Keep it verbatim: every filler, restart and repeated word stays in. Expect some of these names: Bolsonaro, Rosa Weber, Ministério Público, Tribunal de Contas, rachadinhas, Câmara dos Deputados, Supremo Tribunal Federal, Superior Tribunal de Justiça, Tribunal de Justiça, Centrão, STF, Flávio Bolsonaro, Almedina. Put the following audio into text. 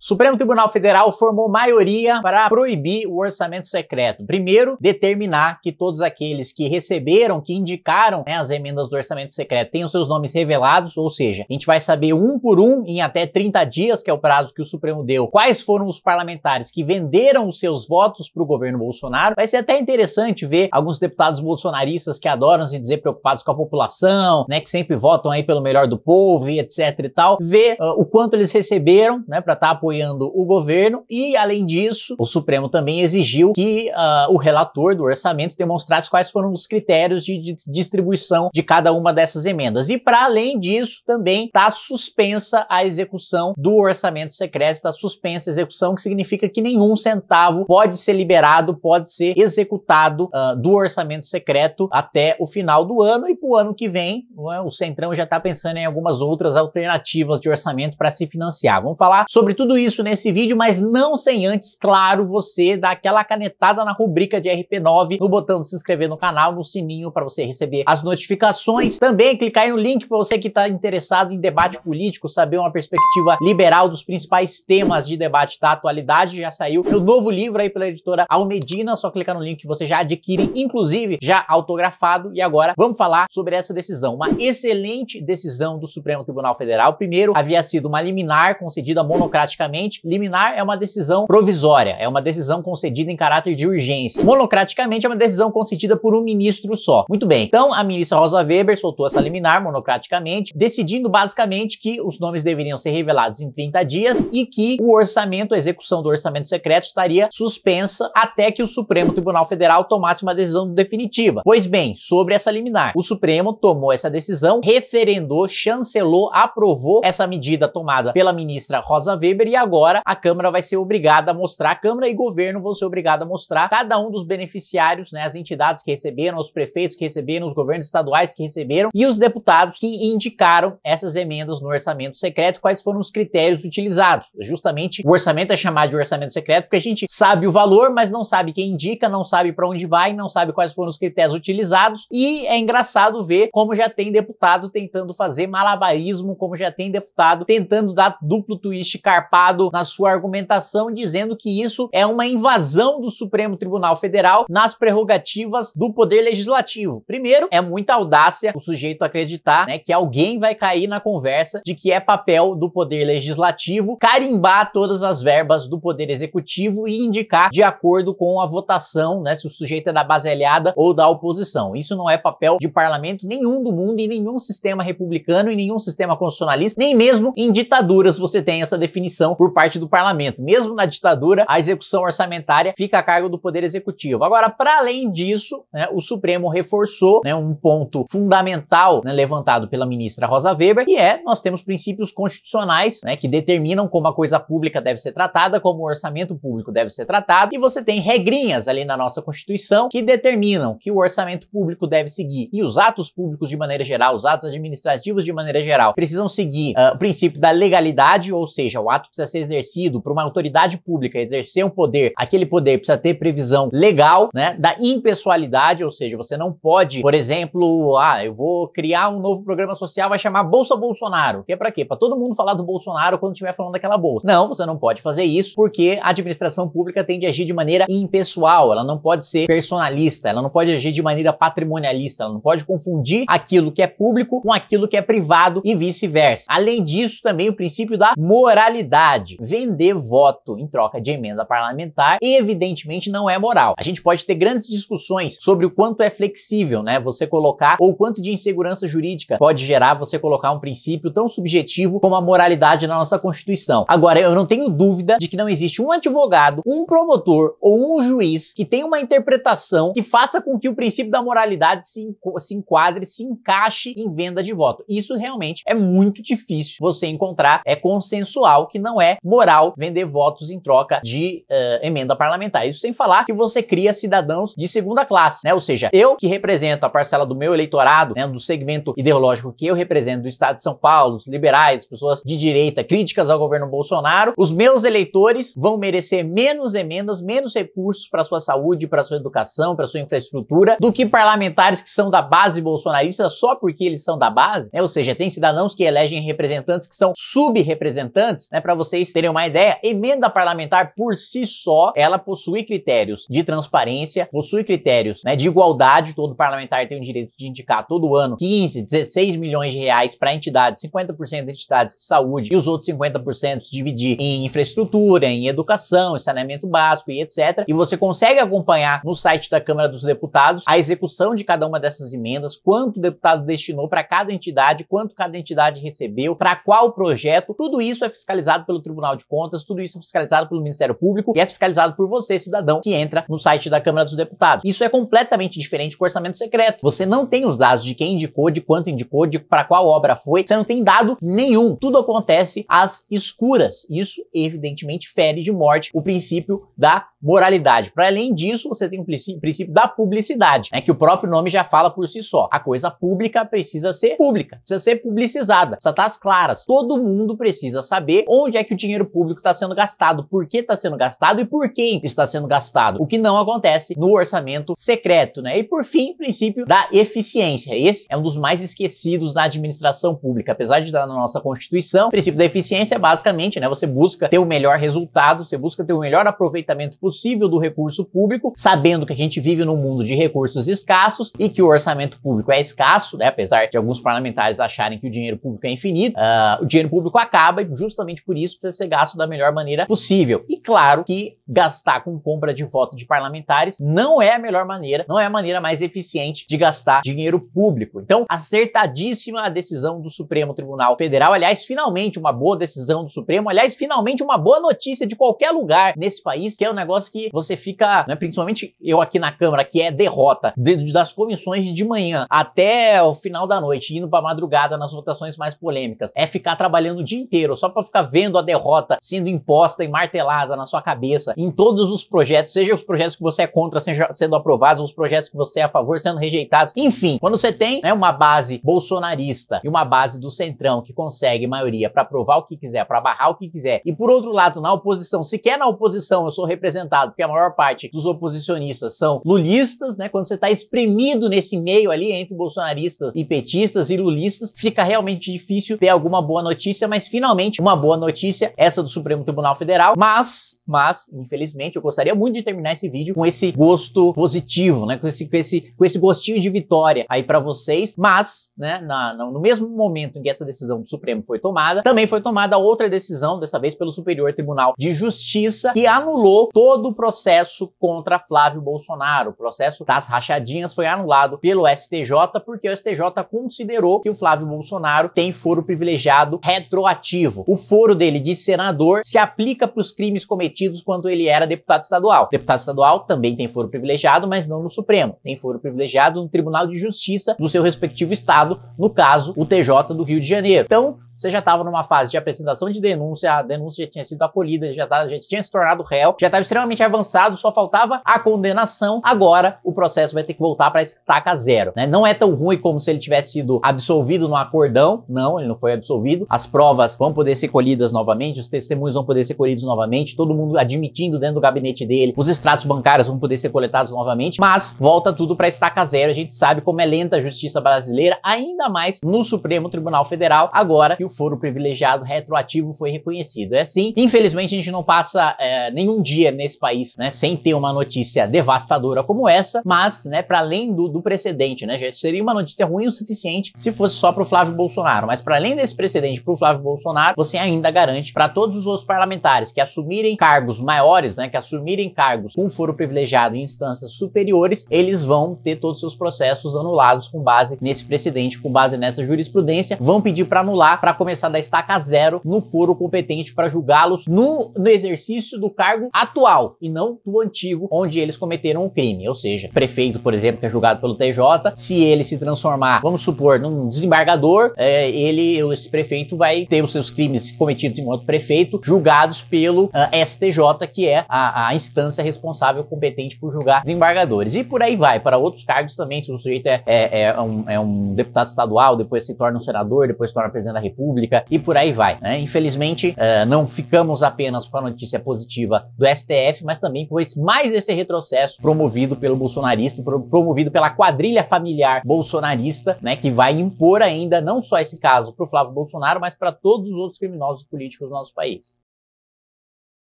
Supremo Tribunal Federal formou maioria para proibir o orçamento secreto. Primeiro, determinar que todos aqueles que receberam, que indicaram, né, as emendas do orçamento secreto tenham seus nomes revelados, ou seja, a gente vai saber um por um em até trinta dias, que é o prazo que o Supremo deu, quais foram os parlamentares que venderam os seus votos para o governo Bolsonaro. Vai ser até interessante ver alguns deputados bolsonaristas que adoram se dizer preocupados com a população, né, que sempre votam aí pelo melhor do povo e etc e tal, ver uh, o quanto eles receberam, né, para estar apoiando apoiando o governo. E, além disso, o Supremo também exigiu que uh, o relator do orçamento demonstrasse quais foram os critérios de, de distribuição de cada uma dessas emendas. E, para além disso, também está suspensa a execução do orçamento secreto, está suspensa a execução, que significa que nenhum centavo pode ser liberado, pode ser executado uh, do orçamento secreto até o final do ano. E, para o ano que vem, uh, o Centrão já está pensando em algumas outras alternativas de orçamento para se financiar. Vamos falar sobre tudo isso nesse vídeo, mas não sem antes, claro, você dar aquela canetada na rubrica de R P nove, no botão de se inscrever no canal, no sininho para você receber as notificações. Também clicar aí no link para você que está interessado em debate político, saber uma perspectiva liberal dos principais temas de debate da atualidade. Já saiu meu novo livro aí pela editora Almedina, só clicar no link que você já adquire, inclusive já autografado. E agora vamos falar sobre essa decisão, uma excelente decisão do Supremo Tribunal Federal. Primeiro, havia sido uma liminar concedida monocraticamente. Liminar é uma decisão provisória, é uma decisão concedida em caráter de urgência. Monocraticamente é uma decisão concedida por um ministro só. Muito bem, então a ministra Rosa Weber soltou essa liminar monocraticamente, decidindo basicamente que os nomes deveriam ser revelados em trinta dias e que o orçamento, a execução do orçamento secreto estaria suspensa até que o Supremo Tribunal Federal tomasse uma decisão definitiva. Pois bem, sobre essa liminar, o Supremo tomou essa decisão, referendou, chancelou, aprovou essa medida tomada pela ministra Rosa Weber. E agora a Câmara vai ser obrigada a mostrar, a Câmara e governo vão ser obrigados a mostrar cada um dos beneficiários, né, as entidades que receberam, os prefeitos que receberam, os governos estaduais que receberam e os deputados que indicaram essas emendas no orçamento secreto, quais foram os critérios utilizados. Justamente o orçamento é chamado de orçamento secreto porque a gente sabe o valor, mas não sabe quem indica, não sabe para onde vai, não sabe quais foram os critérios utilizados. E é engraçado ver como já tem deputado tentando fazer malabarismo, como já tem deputado tentando dar duplo twist carpado na sua argumentação, dizendo que isso é uma invasão do Supremo Tribunal Federal nas prerrogativas do Poder Legislativo. Primeiro, é muita audácia o sujeito acreditar, né, que alguém vai cair na conversa de que é papel do Poder Legislativo carimbar todas as verbas do Poder Executivo e indicar de acordo com a votação, né, se o sujeito é da base aliada ou da oposição. Isso não é papel de parlamento nenhum do mundo, em nenhum sistema republicano, em nenhum sistema constitucionalista, nem mesmo em ditaduras você tem essa definição por parte do parlamento. Mesmo na ditadura, a execução orçamentária fica a cargo do Poder Executivo. Agora, para além disso, né, o Supremo reforçou, né, um ponto fundamental, né, levantado pela ministra Rosa Weber, que é, nós temos princípios constitucionais, né, que determinam como a coisa pública deve ser tratada, como o orçamento público deve ser tratado, e você tem regrinhas ali na nossa Constituição que determinam que o orçamento público deve seguir, e os atos públicos de maneira geral, os atos administrativos de maneira geral, precisam seguir uh, o princípio da legalidade, ou seja, o ato precisa ser exercido por uma autoridade pública, exercer um poder, aquele poder precisa ter previsão legal, né, da impessoalidade, ou seja, você não pode, por exemplo, ah, eu vou criar um novo programa social, vai chamar Bolsa Bolsonaro, que é pra quê? Pra todo mundo falar do Bolsonaro quando estiver falando daquela bolsa. Não, você não pode fazer isso, porque a administração pública tem de agir de maneira impessoal, ela não pode ser personalista, ela não pode agir de maneira patrimonialista, ela não pode confundir aquilo que é público com aquilo que é privado e vice-versa. Além disso, também o princípio da moralidade. Vender voto em troca de emenda parlamentar, evidentemente, não é moral. A gente pode ter grandes discussões sobre o quanto é flexível, né, você colocar, ou quanto de insegurança jurídica pode gerar você colocar um princípio tão subjetivo como a moralidade na nossa Constituição. Agora, eu não tenho dúvida de que não existe um advogado, um promotor ou um juiz que tenha uma interpretação que faça com que o princípio da moralidade se, se enquadre, se encaixe em venda de voto. Isso realmente é muito difícil você encontrar, é consensual que não é moral vender votos em troca de uh, emenda parlamentar. Isso sem falar que você cria cidadãos de segunda classe, né? Ou seja, eu que represento a parcela do meu eleitorado, né, do segmento ideológico que eu represento do estado de São Paulo, os liberais, pessoas de direita, críticas ao governo Bolsonaro, os meus eleitores vão merecer menos emendas, menos recursos para sua saúde, para sua educação, para sua infraestrutura, do que parlamentares que são da base bolsonarista só porque eles são da base, né? Ou seja, tem cidadãos que elegem representantes que são subrepresentantes, né, para você vocês terem uma ideia, emenda parlamentar por si só, ela possui critérios de transparência, possui critérios, né, de igualdade. Todo parlamentar tem o direito de indicar todo ano quinze, dezesseis milhões de reais para entidades, cinquenta por cento de entidades de saúde e os outros cinquenta por cento dividir em infraestrutura, em educação, em saneamento básico e etcétera. E você consegue acompanhar no site da Câmara dos Deputados a execução de cada uma dessas emendas, quanto o deputado destinou para cada entidade, quanto cada entidade recebeu, para qual projeto. Tudo isso é fiscalizado pelo Tribunal de Contas, tudo isso é fiscalizado pelo Ministério Público e é fiscalizado por você, cidadão, que entra no site da Câmara dos Deputados. Isso é completamente diferente do orçamento secreto. Você não tem os dados de quem indicou, de quanto indicou, de para qual obra foi. Você não tem dado nenhum. Tudo acontece às escuras. Isso, evidentemente, fere de morte o princípio da moralidade. Para além disso, você tem o princípio da publicidade, né, que o próprio nome já fala por si só. A coisa pública precisa ser pública, precisa ser publicizada, precisa estar às claras. Todo mundo precisa saber onde é que o dinheiro público está sendo gastado, por que está sendo gastado e por quem está sendo gastado, o que não acontece no orçamento secreto, né? E por fim, o princípio da eficiência. Esse é um dos mais esquecidos na administração pública, apesar de estar na nossa Constituição. O princípio da eficiência é basicamente, né, você busca ter o melhor resultado, você busca ter o melhor aproveitamento possível do recurso público, sabendo que a gente vive num mundo de recursos escassos e que o orçamento público é escasso, né? Apesar de alguns parlamentares acharem que o dinheiro público é infinito, uh, o dinheiro público acaba e justamente por isso precisa ser gasto da melhor maneira possível. E claro que gastar com compra de voto de parlamentares não é a melhor maneira, não é a maneira mais eficiente de gastar dinheiro público. Então, acertadíssima a decisão do Supremo Tribunal Federal, aliás, finalmente uma boa decisão do Supremo, aliás, finalmente uma boa notícia de qualquer lugar nesse país, que é um negócio que você fica, né, principalmente eu aqui na Câmara, que é derrota de, das comissões de manhã até o final da noite, indo pra madrugada nas votações mais polêmicas, é ficar trabalhando o dia inteiro só pra ficar vendo a derrota sendo imposta e martelada na sua cabeça em todos os projetos, seja os projetos que você é contra seja, sendo aprovados, os projetos que você é a favor sendo rejeitados, enfim, quando você tem, né, uma base bolsonarista e uma base do Centrão que consegue maioria pra aprovar o que quiser, pra barrar o que quiser, e por outro lado na oposição, sequer na oposição eu sou representante, porque a maior parte dos oposicionistas são lulistas, né? Quando você está espremido nesse meio ali entre bolsonaristas e petistas e lulistas, fica realmente difícil ter alguma boa notícia, mas finalmente uma boa notícia, essa do Supremo Tribunal Federal, mas, mas, infelizmente, eu gostaria muito de terminar esse vídeo com esse gosto positivo, né? Com esse, com esse, com esse gostinho de vitória aí para vocês, mas, né? Na, no mesmo momento em que essa decisão do Supremo foi tomada, também foi tomada outra decisão, dessa vez pelo Superior Tribunal de Justiça, que anulou todo Todo o processo contra Flávio Bolsonaro. O processo das rachadinhas foi anulado pelo S T J porque o S T J considerou que o Flávio Bolsonaro tem foro privilegiado retroativo. O foro dele de senador se aplica para os crimes cometidos quando ele era deputado estadual. Deputado estadual também tem foro privilegiado, mas não no Supremo. Tem foro privilegiado no Tribunal de Justiça do seu respectivo estado, no caso, o T J do Rio de Janeiro. Então, você já estava numa fase de apresentação de denúncia, a denúncia já tinha sido acolhida, já, tava, já tinha se tornado réu, já estava extremamente avançado, só faltava a condenação. Agora o processo vai ter que voltar para estaca zero, né? Não é tão ruim como se ele tivesse sido absolvido num acordão, não, ele não foi absolvido, as provas vão poder ser colhidas novamente, os testemunhos vão poder ser colhidos novamente, todo mundo admitindo dentro do gabinete dele, os extratos bancários vão poder ser coletados novamente, mas volta tudo para estaca zero. A gente sabe como é lenta a justiça brasileira, ainda mais no Supremo Tribunal Federal, agora que o foro privilegiado retroativo foi reconhecido. É assim, infelizmente a gente não passa é, nenhum dia nesse país, né, sem ter uma notícia devastadora como essa, mas, né, para além do, do precedente, né, já seria uma notícia ruim o suficiente se fosse só pro Flávio Bolsonaro, mas para além desse precedente pro Flávio Bolsonaro, você ainda garante para todos os outros parlamentares que assumirem cargos maiores, né, que assumirem cargos com foro privilegiado em instâncias superiores, eles vão ter todos os seus processos anulados com base nesse precedente, com base nessa jurisprudência, vão pedir para anular, para começar da estaca zero no foro competente para julgá-los no, no exercício do cargo atual e não do antigo, onde eles cometeram o crime. Ou seja, prefeito, por exemplo, que é julgado pelo T J, se ele se transformar, vamos supor, num desembargador, é, ele, esse prefeito vai ter os seus crimes cometidos enquanto prefeito julgados pelo uh, S T J, que é a, a instância responsável competente por julgar desembargadores. E por aí vai, para outros cargos também, se o sujeito é, é, é, um, é um deputado estadual, depois se torna um senador, depois se torna presidente da República, Pública, e por aí vai, né? Infelizmente, uh, não ficamos apenas com a notícia positiva do S T F, mas também com mais esse retrocesso promovido pelo bolsonarista, pro promovido pela quadrilha familiar bolsonarista, né, que vai impor ainda não só esse caso para o Flávio Bolsonaro, mas para todos os outros criminosos políticos do nosso país.